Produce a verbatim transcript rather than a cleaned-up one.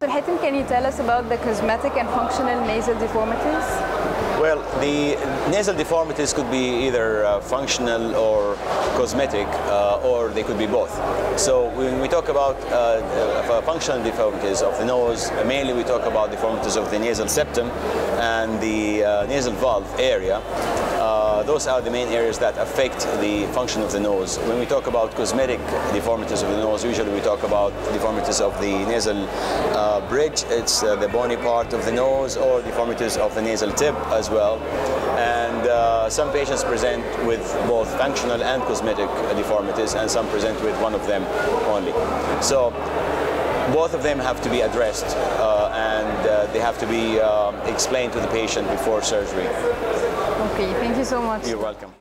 Doctor Hatem, can you tell us about the cosmetic and functional nasal deformities? Well, the nasal deformities could be either uh, functional or cosmetic, uh, or they could be both. So when we talk about uh, uh, functional deformities of the nose, mainly we talk about deformities of the nasal septum and the uh, nasal valve area. Uh, those are the main areas that affect the function of the nose. When we talk about cosmetic deformities of the nose, usually we talk about deformities of the nasal uh, bridge, it's uh, the bony part of the nose, or deformities of the nasal tip as well. And uh, some patients present with both functional and cosmetic deformities, and some present with one of them only. So both of them have to be addressed, uh, and uh, they have to be uh, explained to the patient before surgery. Okay, thank you so much. You're welcome.